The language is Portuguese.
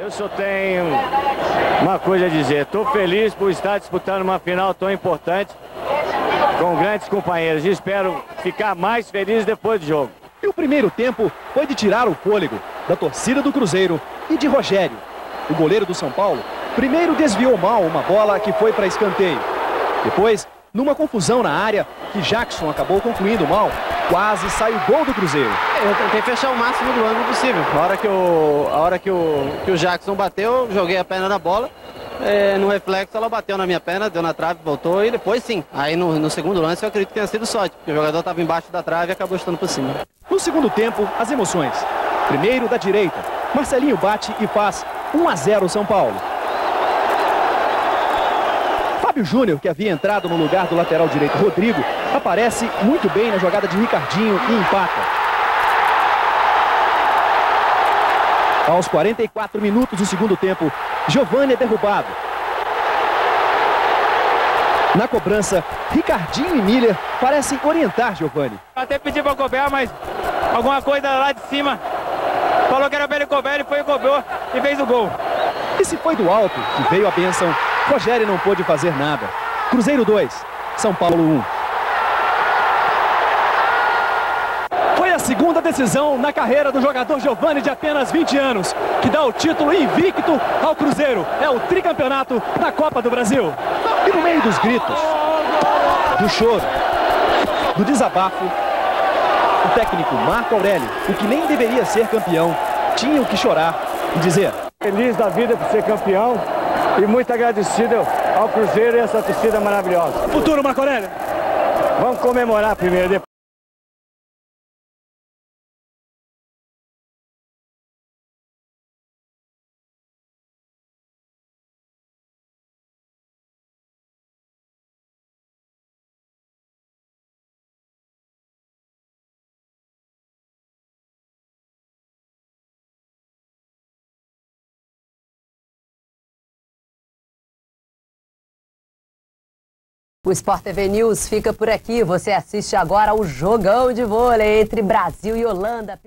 Eu só tenho uma coisa a dizer. Estou feliz por estar disputando uma final tão importante com grandes companheiros. E espero ficar mais feliz depois do jogo. E o primeiro tempo foi de tirar o fôlego da torcida do Cruzeiro e de Rogério. O goleiro do São Paulo primeiro desviou mal uma bola que foi para escanteio. Depois, numa confusão na área, que Jackson acabou concluindo mal, quase sai o gol do Cruzeiro. Eu tentei fechar o máximo do ângulo possível. A hora que o Jackson bateu, joguei a perna na bola. No reflexo, ela bateu na minha perna, deu na trave, voltou e depois sim. Aí no segundo lance, eu acredito que tenha sido sorte, porque o jogador estava embaixo da trave e acabou estando por cima. No segundo tempo, as emoções. Primeiro da direita, Marcelinho bate e faz 1-0 São Paulo. Fábio Júnior, que havia entrado no lugar do lateral direito Rodrigo, aparece muito bem na jogada de Ricardinho e empata. Aos 44 minutos do segundo tempo, Giovanni é derrubado. Na cobrança, Ricardinho e Miller parecem orientar Giovanni. Até pedi para cobrar, mas alguma coisa lá de cima falou que era para ele cobrar, ele foi e cobrou e fez o gol. E se foi do alto que veio a bênção, Rogério não pôde fazer nada. Cruzeiro 2, São Paulo 1. Foi a segunda decisão na carreira do jogador Giovanni, de apenas 20 anos, que dá o título invicto ao Cruzeiro. É o tricampeonato da Copa do Brasil. E no meio dos gritos, do choro, do desabafo, o técnico Marco Aurélio, o que nem deveria ser campeão, tinha o que chorar e dizer: feliz da vida por ser campeão e muito agradecido ao Cruzeiro e essa torcida maravilhosa. Futuro, Marco Aurélio? Vamos comemorar primeiro, depois. O Sport TV News fica por aqui. Você assiste agora o jogão de vôlei entre Brasil e Holanda.